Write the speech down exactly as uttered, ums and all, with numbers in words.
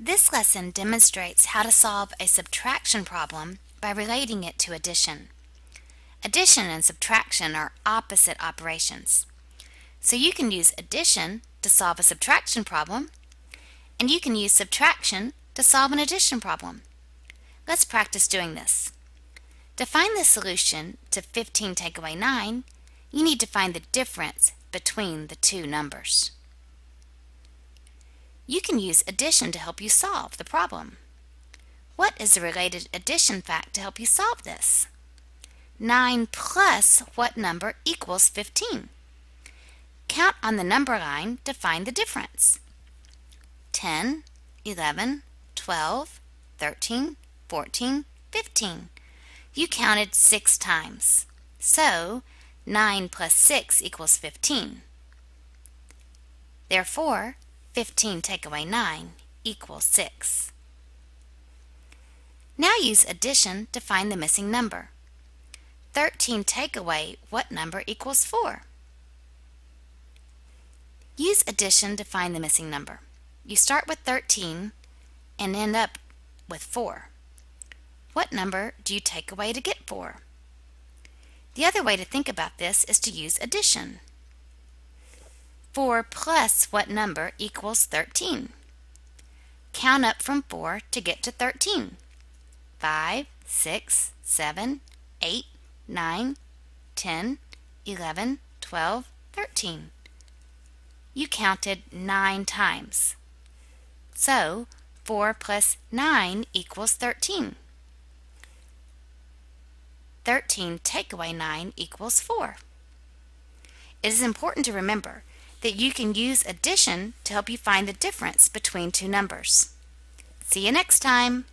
This lesson demonstrates how to solve a subtraction problem by relating it to addition. Addition and subtraction are opposite operations. So you can use addition to solve a subtraction problem, and you can use subtraction to solve an addition problem. Let's practice doing this. To find the solution to fifteen take away nine, you need to find the difference between the two numbers. You can use addition to help you solve the problem. What is the related addition fact to help you solve this? nine plus what number equals fifteen? Count on the number line to find the difference. ten, eleven, twelve, thirteen, fourteen, fifteen. You counted six times. So, nine plus six equals fifteen. Therefore, fifteen take away nine equals six. Now use addition to find the missing number. thirteen take away what number equals four? Use addition to find the missing number. You start with thirteen and end up with four. What number do you take away to get four? The other way to think about this is to use addition. four plus what number equals thirteen? Count up from four to get to thirteen. five, six, seven, eight, nine, ten, eleven, twelve, thirteen. You counted nine times. So, four plus nine equals thirteen. thirteen take away nine equals four. It is important to remember that you can use addition to help you find the difference between two numbers. See you next time!